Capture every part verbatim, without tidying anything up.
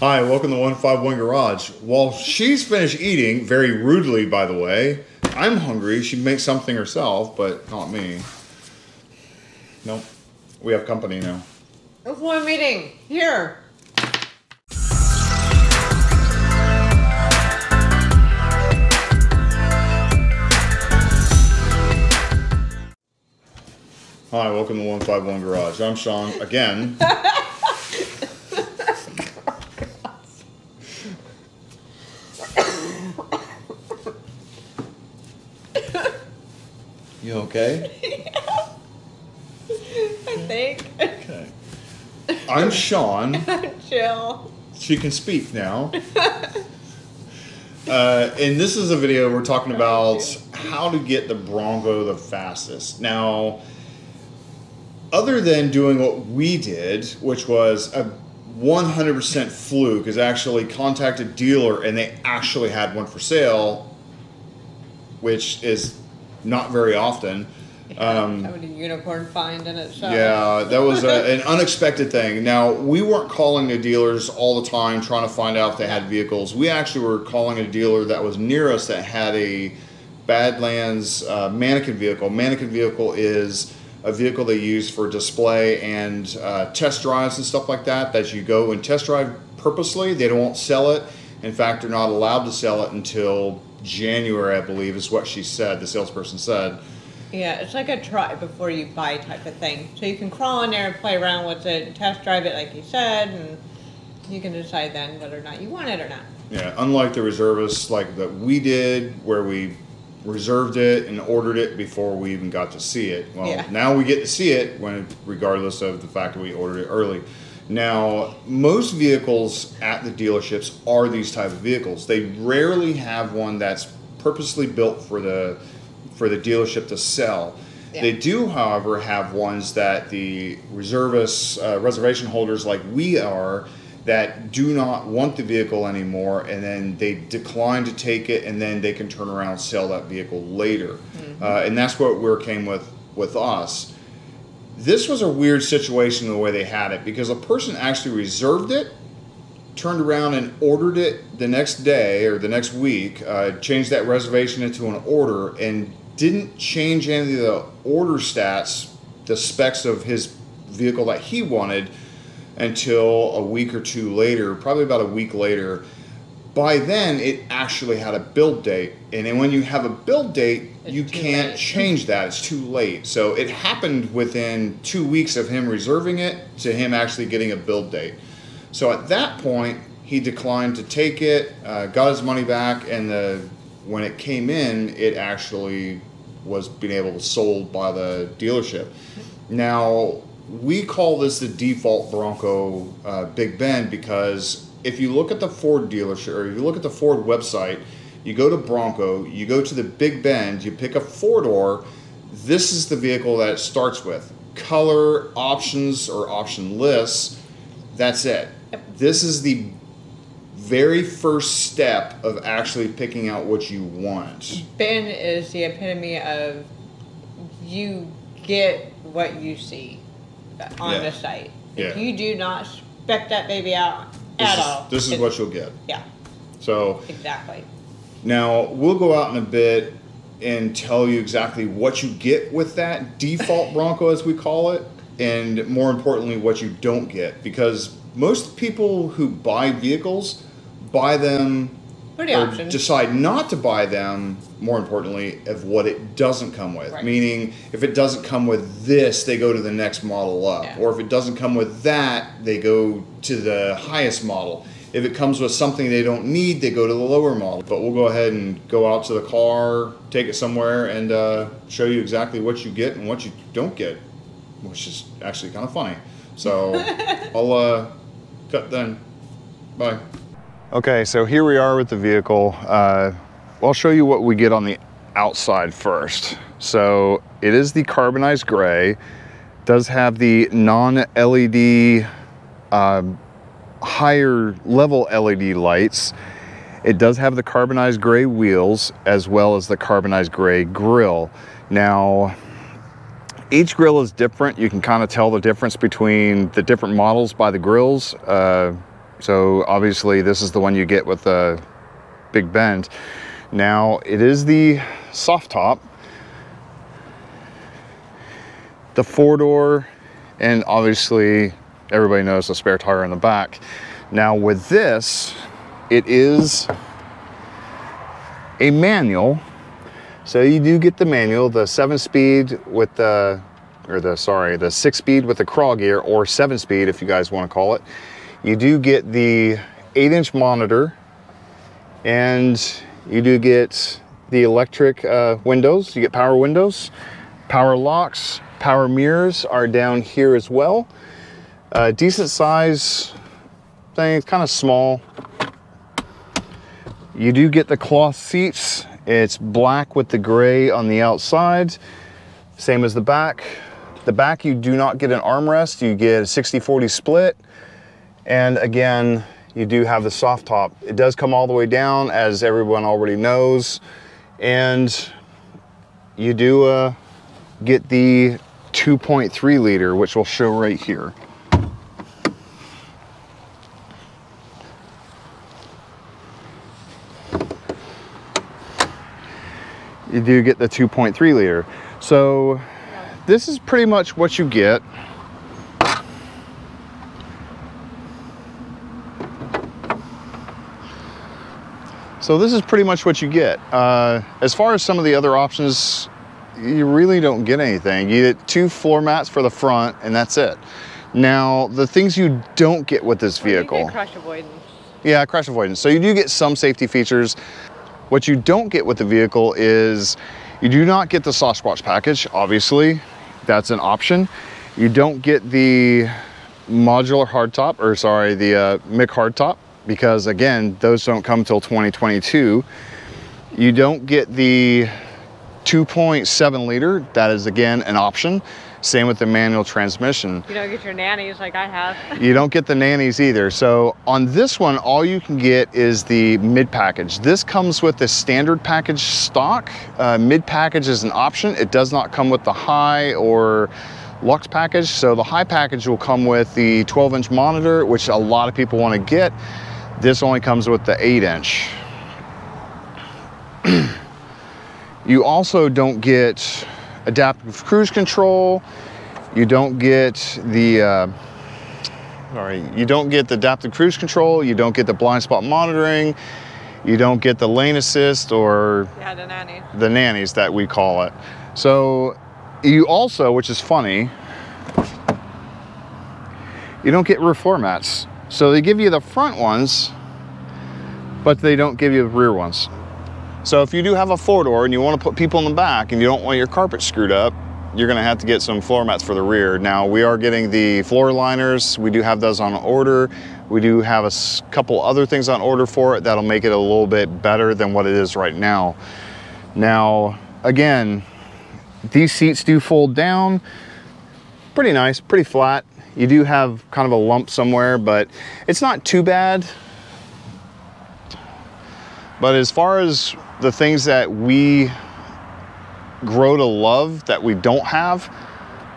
Hi, welcome to One Five One Garage. While she's finished eating, very rudely by the way, I'm hungry. She makes something herself, but not me. Nope. We have company now. That's what I'm eating. Here. Hi, welcome to One Five One Garage. I'm Sean again. You okay? Yeah, I think. Okay. I'm Sean. I'm Jill. She can speak now. Uh, and this is a video we're talking about how to get the Bronco the fastest. Now, other than doing what we did, which was a one hundred percent fluke, is actually contact a dealer and they actually had one for sale, which is not very often. Um, How would a unicorn find in a shop? Yeah, that was a, an unexpected thing. Now, we weren't calling the dealers all the time trying to find out if they had vehicles. We actually were calling a dealer that was near us that had a Badlands uh, mannequin vehicle. Mannequin vehicle is a vehicle they use for display and uh, test drives and stuff like that, that you go and test drive purposely. They don't sell it. In fact, they're not allowed to sell it until January, I believe, is what she said, the salesperson said. Yeah, it's like a try before you buy type of thing. So you can crawl in there and play around with it and test drive it like you said, and you can decide then whether or not you want it or not. Yeah, unlike the reservists like that we did, where we reserved it and ordered it before we even got to see it. Well, yeah. Now we get to see it when, regardless of the fact that we ordered it early. Now, most vehicles at the dealerships are these type of vehicles. They rarely have one that's purposely built for the for the dealership to sell. Yeah. They do, however, have ones that the reservists, uh, reservation holders like we are, that do not want the vehicle anymore, and then they decline to take it, and then they can turn around and sell that vehicle later. Mm-hmm. uh, and that's what we're came with with us. This was a weird situation the way they had it, because a person actually reserved it, turned around and ordered it the next day or the next week, uh, changed that reservation into an order, and didn't change any of the order stats, the specs of his vehicle that he wanted, until a week or two later, probably about a week later. By then, it actually had a build date, and then when you have a build date, it's you can't late. change that. It's too late. So it happened within two weeks of him reserving it to him actually getting a build date. So at that point, he declined to take it, uh, got his money back, and the when it came in, it actually was being able to sold by the dealership. Now, we call this the default Bronco uh, Big Bend, because if you look at the Ford dealership, or if you look at the Ford website, you go to Bronco, you go to the Big Bend, you pick a four-door, this is the vehicle that it starts with. Color, options, or option lists, that's it. Yep. This is the very first step of actually picking out what you want. Ben is the epitome of you get what you see on yeah. the site. If yeah. you do not spec that baby out, This At is, all. This is what you'll get. Yeah. So. Exactly. Now, we'll go out in a bit and tell you exactly what you get with that default Bronco, as we call it, and more importantly, what you don't get, because most people who buy vehicles buy them or options. decide not to buy them, more importantly, of what it doesn't come with. Right. Meaning, if it doesn't come with this, they go to the next model up. Yeah. Or if it doesn't come with that, they go to the highest model. If it comes with something they don't need, they go to the lower model. But we'll go ahead and go out to the car, take it somewhere, and uh, show you exactly what you get and what you don't get, which is actually kind of funny. So I'll uh, cut then. Bye. Okay, so here we are with the vehicle. Uh, I'll show you what we get on the outside first. So it is the carbonized gray. It does have the non-L E D, um, higher level L E D lights. It does have the carbonized gray wheels as well as the carbonized gray grille. Now, each grille is different. You can kind of tell the difference between the different models by the grilles. Uh, So obviously this is the one you get with the Big Bend. Now it is the soft top, the four door, and obviously everybody knows the spare tire in the back. Now with this, it is a manual. So you do get the manual, the seven speed with the, or the, sorry, the six speed with the crawl gear, or seven speed if you guys want to call it. You do get the eight inch monitor, and you do get the electric uh, windows. You get power windows, power locks, power mirrors are down here as well. Uh, decent size thing, kind of small. You do get the cloth seats. It's black with the gray on the outside, same as the back. The back, you do not get an armrest, you get a sixty forty split. And again, you do have the soft top. It does come all the way down, as everyone already knows. And you do uh, get the two point three liter, which will show right here. You do get the two point three liter. So this is pretty much what you get. So this is pretty much what you get. Uh, as far as some of the other options, you really don't get anything. You get two floor mats for the front, and that's it. Now, the things you don't get with this vehicle. You get crash avoidance. Yeah, crash avoidance. So you do get some safety features. What you don't get with the vehicle is you do not get the Sasquatch package, obviously. That's an option. You don't get the modular hardtop, or sorry, the uh, M I C hardtop, because again, those don't come till twenty twenty-two. You don't get the two point seven liter. That is, again, an option. Same with the manual transmission. You don't get your nannies like I have. You don't get the nannies either. So on this one, all you can get is the mid package. This comes with the standard package stock. Uh, mid package is an option. It does not come with the high or luxe package. So the high package will come with the twelve inch monitor, which a lot of people want to get. This only comes with the eight inch. You also don't get adaptive cruise control. You don't get the, uh, sorry, you don't get the adaptive cruise control. You don't get the blind spot monitoring. You don't get the lane assist, or yeah, the, nanny. the nannies that we call it. So you also, which is funny, you don't get roof floor mats. So they give you the front ones, but they don't give you the rear ones. So if you do have a four-door and you want to put people in the back and you don't want your carpet screwed up, you're going to have to get some floor mats for the rear. Now, we are getting the floor liners. We do have those on order. We do have a couple other things on order for it that'll make it a little bit better than what it is right now. Now, again, these seats do fold down. Pretty nice, pretty flat. You do have kind of a lump somewhere, but it's not too bad. But as far as the things that we grow to love that we don't have,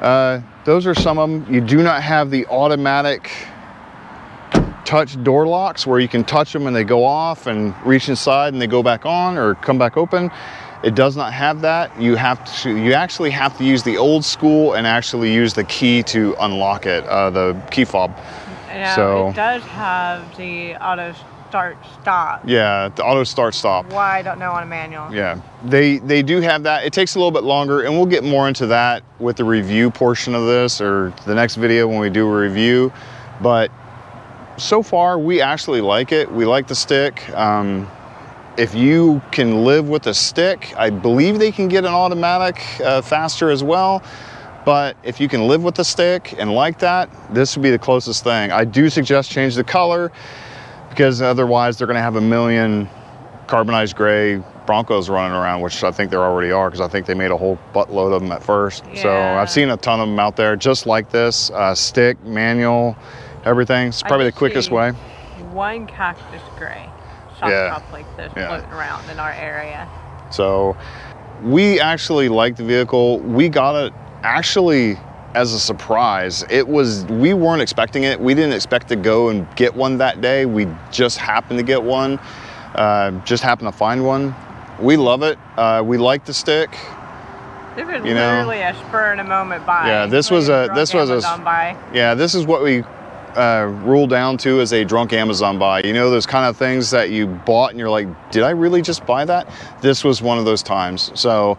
uh, those are some of them. You do not have the automatic touch door locks where you can touch them and they go off and reach inside and they go back on or come back open. It does not have that. You have to, you actually have to use the old school and actually use the key to unlock it, uh, the key fob. Yeah, so it does have the auto start stop. Yeah, the auto start stop. Why I don't know on a manual. Yeah, they they do have that. It takes a little bit longer, and we'll get more into that with the review portion of this or the next video when we do a review. But so far, we actually like it. We like the stick. Um, if you can live with a stick, I believe they can get an automatic uh, faster as well. But if you can live with the stick and like that, this would be the closest thing. I do suggest change the color, because otherwise they're going to have a million carbonized gray Broncos running around, which I think there already are, because I think they made a whole buttload of them at first. Yeah. So I've seen a ton of them out there just like this, uh, stick, manual, everything. It's probably the quickest way. One cactus gray soft yeah. top like this yeah. floating around in our area. So we actually like the vehicle. We got it actually as a surprise. It was, we weren't expecting it. We didn't expect to go and get one that day. We just happened to get one, uh, just happened to find one. We love it. Uh, we like the stick. This is you literally know. a spur in a moment buy. Yeah, this was a, this was Amazon a, buy. yeah, this is what we uh, ruled down to as a drunk Amazon buy. You know, those kind of things that you bought and you're like, did I really just buy that? This was one of those times. So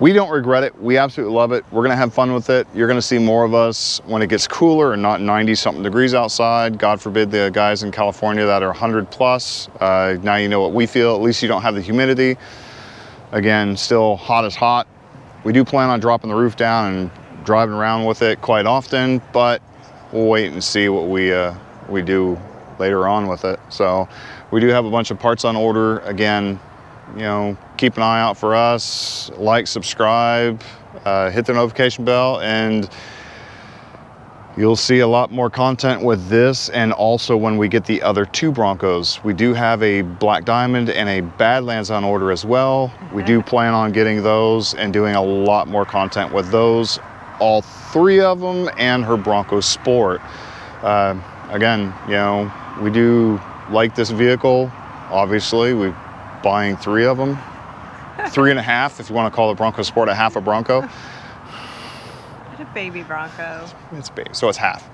we don't regret it. We absolutely love it. We're going to have fun with it. You're going to see more of us when it gets cooler and not ninety something degrees outside. God forbid the guys in California that are one hundred plus. Uh, now you know what we feel. At least you don't have the humidity. Again, still hot as hot. We do plan on dropping the roof down and driving around with it quite often, but we'll wait and see what we uh, we do later on with it. So we do have a bunch of parts on order. Again, you know, keep an eye out for us. Like, subscribe, uh, hit the notification bell, and you'll see a lot more content with this. And also when we get the other two Broncos, we do have a Black Diamond and a Badlands on order as well. Mm-hmm. We do plan on getting those and doing a lot more content with those, all three of them, and her Bronco Sport. Uh, again, you know, we do like this vehicle. Obviously, we're buying three of them. Three and a half, if you want to call the Bronco Sport a half a Bronco. A baby Bronco. It's big, so it's half.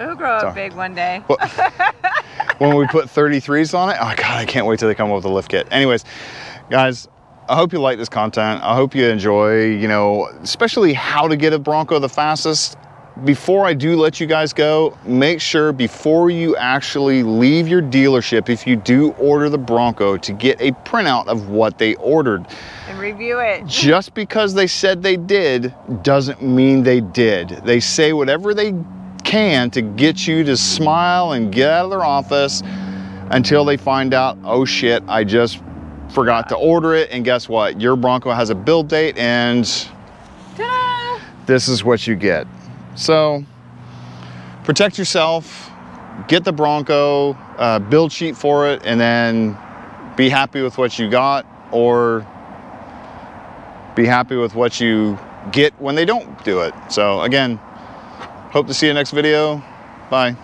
It'll grow so, up big one day. Well, when we put thirty-threes on it, oh God, I can't wait till they come up with a lift kit. Anyways, guys, I hope you like this content. I hope you enjoy, you know, especially how to get a Bronco the fastest. Before I do let you guys go, make sure before you actually leave your dealership, if you do order the Bronco, to get a printout of what they ordered. And review it. Just because they said they did doesn't mean they did. They say whatever they can to get you to smile and get out of their office until they find out, oh shit, I just forgot to order it. And guess what? Your Bronco has a build date, and ta-da! This is what you get. So protect yourself, get the Bronco, uh, build sheet for it, and then be happy with what you got, or be happy with what you get when they don't do it. So again, hope to see you next video. Bye.